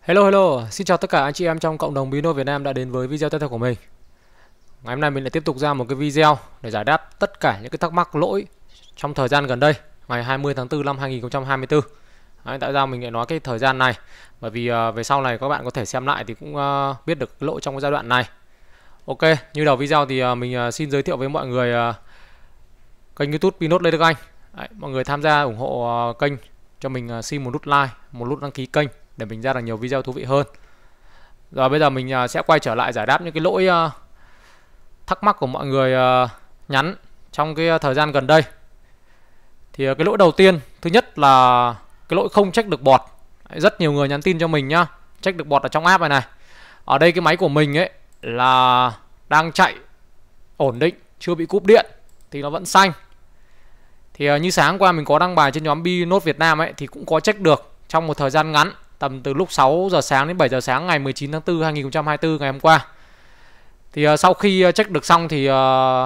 Hello, xin chào tất cả anh chị em trong cộng đồng Pino Việt Nam đã đến với video tiếp theo của mình. Ngày hôm nay mình lại tiếp tục ra một cái video để giải đáp tất cả những cái thắc mắc lỗi trong thời gian gần đây, ngày 20 tháng 4 năm 2024. Đấy, tại sao mình lại nói cái thời gian này? Bởi vì về sau này các bạn có thể xem lại thì cũng biết được lỗi trong cái giai đoạn này. Ok, như đầu video thì mình xin giới thiệu với mọi người kênh YouTube Pino Lê Đức Anh. Đấy, mọi người tham gia ủng hộ kênh cho mình xin một nút like, một nút đăng ký kênh để mình ra được nhiều video thú vị hơn. Rồi bây giờ mình sẽ quay trở lại giải đáp những cái lỗi thắc mắc của mọi người nhắn trong cái thời gian gần đây. Thì cái lỗi đầu tiên, thứ nhất là cái lỗi không check được bot. Rất nhiều người nhắn tin cho mình nhá, check được bot ở trong app này. Ở đây cái máy của mình ấy là đang chạy ổn định, chưa bị cúp điện thì nó vẫn xanh. Thì như sáng qua mình có đăng bài trên nhóm Pi Note Việt Nam ấy thì cũng có check được trong một thời gian ngắn, tầm từ lúc 6 giờ sáng đến 7 giờ sáng ngày 19 tháng 4 2024 ngày hôm qua. Thì sau khi check được xong thì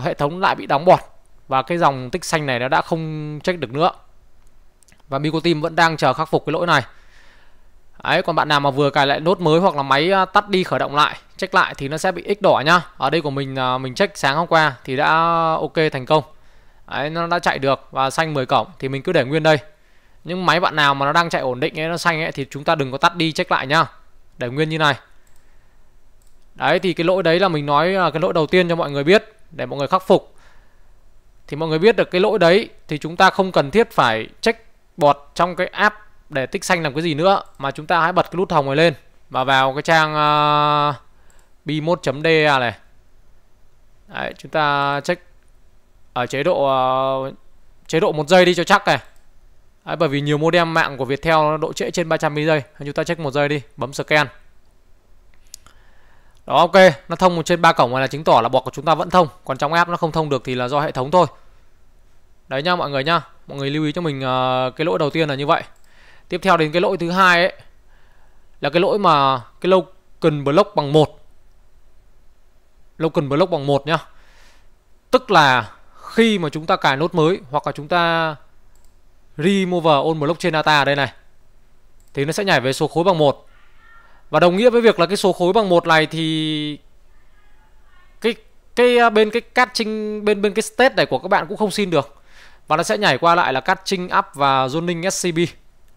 hệ thống lại bị đóng bọt và cái dòng tích xanh này nó đã không check được nữa. Và Mico Team vẫn đang chờ khắc phục cái lỗi này. Đấy, còn bạn nào mà vừa cài lại nốt mới hoặc là máy tắt đi khởi động lại, check lại thì nó sẽ bị ích đỏ nhá. Ở đây của mình check sáng hôm qua thì đã ok thành công. Đấy, nó đã chạy được và xanh 10 cổng thì mình cứ để nguyên đây. Những máy bạn nào mà nó đang chạy ổn định ấy, nó xanh ấy thì chúng ta đừng có tắt đi check lại nhá, để nguyên như này. Đấy thì cái lỗi đấy là mình nói cái lỗi đầu tiên cho mọi người biết để mọi người khắc phục. Thì mọi người biết được cái lỗi đấy thì chúng ta không cần thiết phải check bot trong cái app để tích xanh làm cái gì nữa, mà chúng ta hãy bật cái nút hồng này lên và vào cái trang pi1.da này. Đấy, chúng ta check ở chế độ 1 giây đi cho chắc này. Đấy, bởi vì nhiều modem mạng của Viettel nó độ trễ trên 300 ms, chúng ta check 1 giây đi, bấm scan. Đó, ok, nó thông trên 3 cổng này là chứng tỏ là bot của chúng ta vẫn thông, còn trong app nó không thông được thì là do hệ thống thôi. Đấy nha mọi người nha. Mọi người lưu ý cho mình cái lỗi đầu tiên là như vậy. Tiếp theo đến cái lỗi thứ hai ấy là cái lỗi mà cái Local Block bằng 1. Local Block bằng 1 nhá. Tức là khi mà chúng ta cài nốt mới hoặc là chúng ta remove all block trên data ở đây này thì nó sẽ nhảy về số khối bằng 1. Và đồng nghĩa với việc là cái số khối bằng 1 này thì cái catching bên cái state này của các bạn cũng không xin được. Và nó sẽ nhảy qua lại là catching up và zoning scb.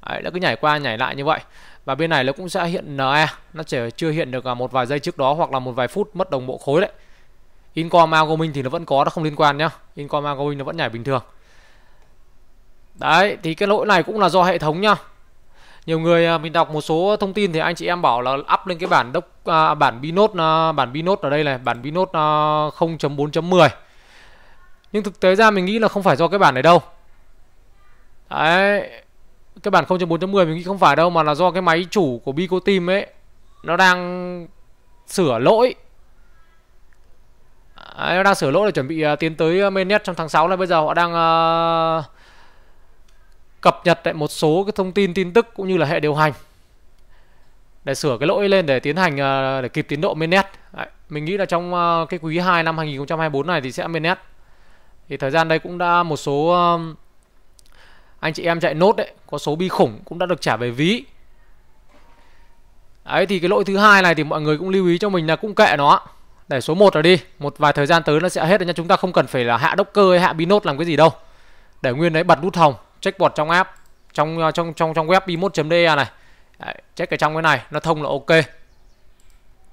Đấy, nó cứ nhảy qua nhảy lại như vậy. Và bên này nó cũng sẽ hiện NE, nó chỉ chưa hiện được một vài giây trước đó hoặc là một vài phút mất đồng bộ khối đấy. Income outgoing thì nó vẫn có, nó không liên quan nhá. Income outgoing nó vẫn nhảy bình thường. Đấy, thì cái lỗi này cũng là do hệ thống nhá. Nhiều người mình đọc một số thông tin thì anh chị em bảo là up lên cái bản Binode ở đây này, bản Binode 0.4.10. Nhưng thực tế ra mình nghĩ là không phải do cái bản này đâu. Đấy, cái bản 0.4.10 mình nghĩ không phải đâu, mà là do cái máy chủ của Mico Team ấy nó đang sửa lỗi. Đấy, nó đang sửa lỗi để chuẩn bị tiến tới mainnet trong tháng 6 này. Bây giờ họ đang cập nhật lại một số cái thông tin tin tức cũng như là hệ điều hành để sửa cái lỗi lên để tiến hành để kịp tiến độ mainnet. Đấy, mình nghĩ là trong cái quý 2 năm 2024 này thì sẽ mainnet. Thì thời gian đây cũng đã một số anh chị em chạy nốt đấy, có số bi khủng cũng đã được trả về ví. Đấy thì cái lỗi thứ hai này thì mọi người cũng lưu ý cho mình là cũng kệ nó, để số 1 rồi đi, một vài thời gian tới nó sẽ hết rồi nha. Chúng ta không cần phải là hạ Docker hay hạ Binode làm cái gì đâu, để nguyên đấy, bật nút hồng, check bot trong app, trong web pi1.da này. Đấy, check ở trong cái này, nó thông là ok.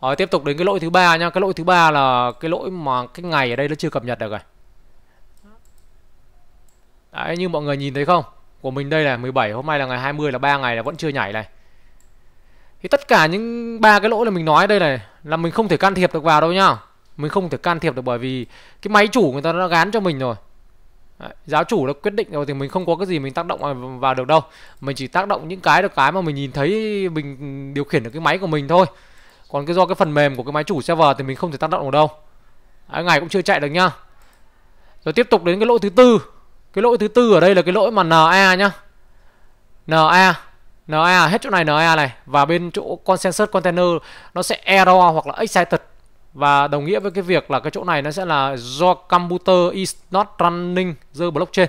Rồi tiếp tục đến cái lỗi thứ ba nha. Cái lỗi thứ ba là cái lỗi mà cái ngày ở đây nó chưa cập nhật được rồi. Đấy, như mọi người nhìn thấy không? Của mình đây là 17, hôm nay là ngày 20, là 3 ngày là vẫn chưa nhảy này. Thì tất cả những ba cái lỗi là mình nói đây này là mình không thể can thiệp được vào đâu nhá. Mình không thể can thiệp được bởi vì cái máy chủ người ta đã gán cho mình rồi. Đấy, giáo chủ đã quyết định rồi thì mình không có cái gì mình tác động vào được đâu. Mình chỉ tác động những cái được cái mà mình nhìn thấy, mình điều khiển được cái máy của mình thôi. Còn cái do cái phần mềm của cái máy chủ server thì mình không thể tác động được đâu. Đấy, ngày cũng chưa chạy được nhá. Rồi tiếp tục đến cái lỗi thứ tư. Cái lỗi thứ tư ở đây là cái lỗi mà NA nhá. NA hết chỗ này NA này, và bên chỗ consensus container nó sẽ error hoặc là excited, và đồng nghĩa với cái việc là cái chỗ này nó sẽ là do computer is not running the blockchain.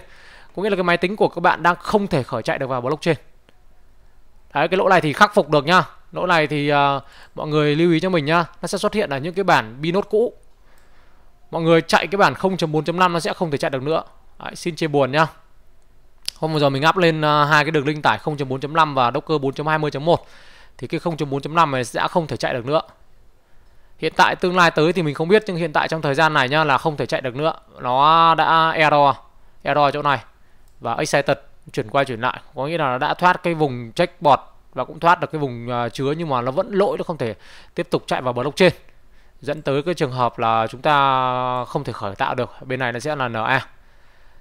Có nghĩa là cái máy tính của các bạn đang không thể khởi chạy được vào blockchain. Đấy, cái lỗi này thì khắc phục được nhá. Lỗi này thì mọi người lưu ý cho mình nhá, nó sẽ xuất hiện ở những cái bản binode cũ. Mọi người chạy cái bản 0.4.5 nó sẽ không thể chạy được nữa. Đấy, xin chia buồn nhá. Hôm vừa rồi mình up lên hai cái đường link tải 0.4.5 và Docker 4.20.1 thì cái 0.4.5 này sẽ không thể chạy được nữa. Hiện tại tương lai tới thì mình không biết, nhưng hiện tại trong thời gian này nhá là không thể chạy được nữa. Nó đã error chỗ này và excited chuyển qua chuyển lại, có nghĩa là nó đã thoát cái vùng checkboard và cũng thoát được cái vùng chứa, nhưng mà nó vẫn lỗi, nó không thể tiếp tục chạy vào blockchain, dẫn tới cái trường hợp là chúng ta không thể khởi tạo được. Bên này nó sẽ là NA.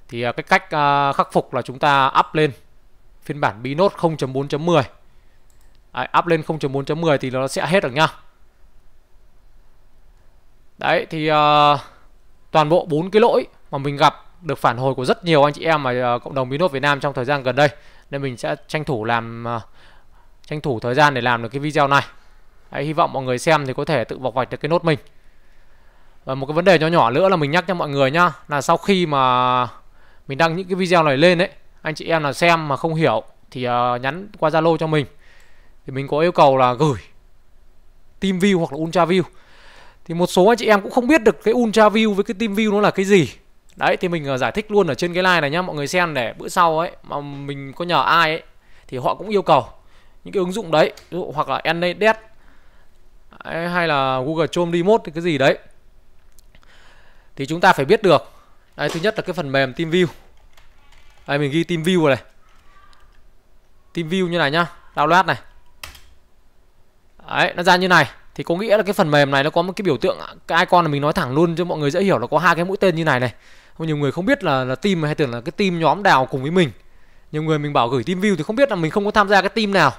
Thì cái cách khắc phục là chúng ta up lên phiên bản binode 0.4.10. Up lên 0.4.10 thì nó sẽ hết được nhá. Đấy thì toàn bộ 4 cái lỗi mà mình gặp được phản hồi của rất nhiều anh chị em mà cộng đồng binode Việt Nam trong thời gian gần đây, nên mình sẽ tranh thủ thời gian để làm được cái video này. Đấy, hy vọng mọi người xem thì có thể tự vọc vạch được cái nốt mình. Và một cái vấn đề nhỏ nhỏ nữa là mình nhắc cho mọi người nhá, là sau khi mà mình đăng những cái video này lên đấy, anh chị em nào xem mà không hiểu thì nhắn qua Zalo cho mình, thì mình có yêu cầu là gửi TeamView hoặc là UltraView. Thì một số anh chị em cũng không biết được cái UltraView với cái TeamView nó là cái gì. Đấy thì mình giải thích luôn ở trên cái like này nhá mọi người xem, để bữa sau ấy mà mình có nhờ ai ấy thì họ cũng yêu cầu những cái ứng dụng đấy, ví dụ hoặc là AnyDesk hay là Google Chrome Remote thì cái gì đấy, thì chúng ta phải biết được. Đây, thứ nhất là cái phần mềm TeamView. Đây mình ghi TeamView rồi này, TeamView như này nhá, download này. Đấy, nó ra như này thì có nghĩa là cái phần mềm này nó có một cái biểu tượng, cái icon là mình nói thẳng luôn cho mọi người dễ hiểu, nó có hai cái mũi tên như này này. Không, nhiều người không biết là team hay tưởng là cái team nhóm đào cùng với mình. Nhiều người mình bảo gửi TeamView thì không biết là mình không có tham gia cái team nào.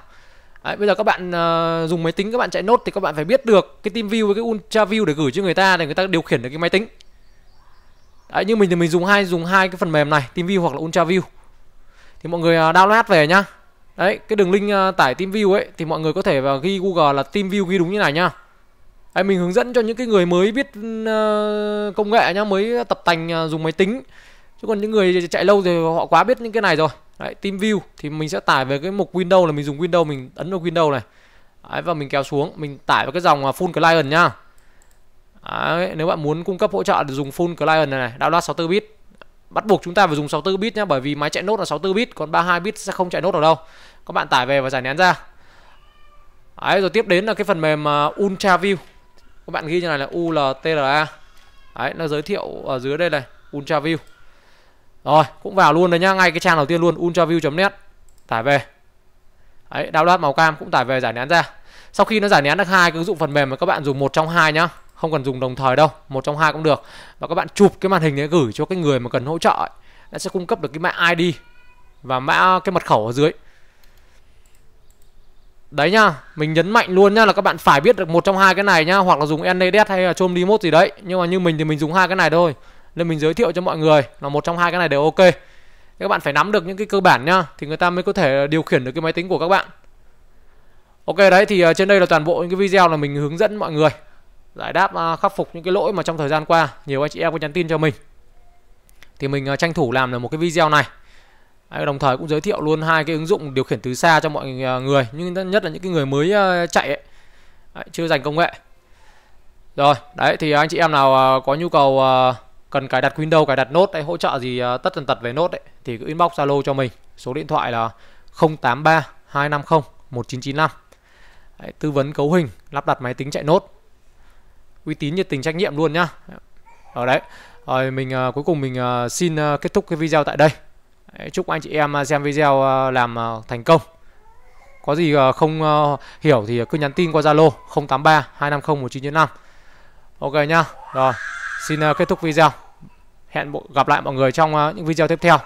Đấy, bây giờ các bạn dùng máy tính các bạn chạy nốt thì các bạn phải biết được cái TeamView với cái UltraView để gửi cho người ta, để người ta điều khiển được cái máy tính. Đấy, như mình thì mình dùng hai cái phần mềm này, TeamView hoặc là UltraView. Thì mọi người download về nhá. Đấy, cái đường link tải TeamView ấy thì mọi người có thể vào ghi Google là TeamView, ghi đúng như này nhá. Đấy, mình hướng dẫn cho những cái người mới biết công nghệ nhá, mới tập tành dùng máy tính. Chứ còn những người chạy lâu rồi họ quá biết những cái này rồi. Đấy, TeamView thì mình sẽ tải về cái mục Windows, là mình dùng Windows, mình ấn vào Windows này. Đấy, và mình kéo xuống, mình tải vào cái dòng full client nhá. Đấy, nếu bạn muốn cung cấp hỗ trợ dùng full client này, download 64 bit. Bắt buộc chúng ta phải dùng 64 bit nhá, bởi vì máy chạy nốt là 64 bit, còn 32 bit sẽ không chạy nốt ở đâu. Các bạn tải về và giải nén ra. Đấy, rồi tiếp đến là cái phần mềm UltraView. Các bạn ghi như này là ULTRA. Đấy, nó giới thiệu ở dưới đây này, UltraView. Rồi, cũng vào luôn đấy nhá, ngay cái trang đầu tiên luôn, ultraview.net. Tải về. Đấy, download màu cam, cũng tải về giải nén ra. Sau khi nó giải nén được hai cái ứng dụng phần mềm mà các bạn dùng một trong hai nhá, không cần dùng đồng thời đâu, một trong hai cũng được. Và các bạn chụp cái màn hình để gửi cho cái người mà cần hỗ trợ ấy. Nó sẽ cung cấp được cái mã ID và mã cái mật khẩu ở dưới. Đấy nhá, mình nhấn mạnh luôn nhá là các bạn phải biết được một trong hai cái này nhá, hoặc là dùng AnyDesk hay là Chrome Remote gì đấy. Nhưng mà như mình thì mình dùng hai cái này thôi, nên mình giới thiệu cho mọi người là một trong hai cái này đều ok. Các bạn phải nắm được những cái cơ bản nhá, thì người ta mới có thể điều khiển được cái máy tính của các bạn. Ok, đấy thì trên đây là toàn bộ những cái video là mình hướng dẫn mọi người giải đáp khắc phục những cái lỗi mà trong thời gian qua nhiều anh chị em có nhắn tin cho mình, thì mình tranh thủ làm được một cái video này. Đồng thời cũng giới thiệu luôn hai cái ứng dụng điều khiển từ xa cho mọi người, nhưng nhất là những cái người mới chạy ấy. Đấy, chưa dành công nghệ. Rồi, đấy thì anh chị em nào có nhu cầu cần cài đặt Windows, cài đặt nốt hay hỗ trợ gì tất tần tật về nốt đấy thì cứ inbox Zalo cho mình, số điện thoại là 083 250 1995. Đấy, tư vấn cấu hình, lắp đặt máy tính chạy nốt. Uy tín, nhiệt tình, trách nhiệm luôn nhá. Ở đấy. Rồi mình cuối cùng mình xin kết thúc cái video tại đây. Đấy, chúc anh chị em xem video làm thành công. Có gì không hiểu thì cứ nhắn tin qua Zalo 083 250 1995. Ok nhá. Rồi, xin kết thúc video. Hẹn gặp lại mọi người trong những video tiếp theo.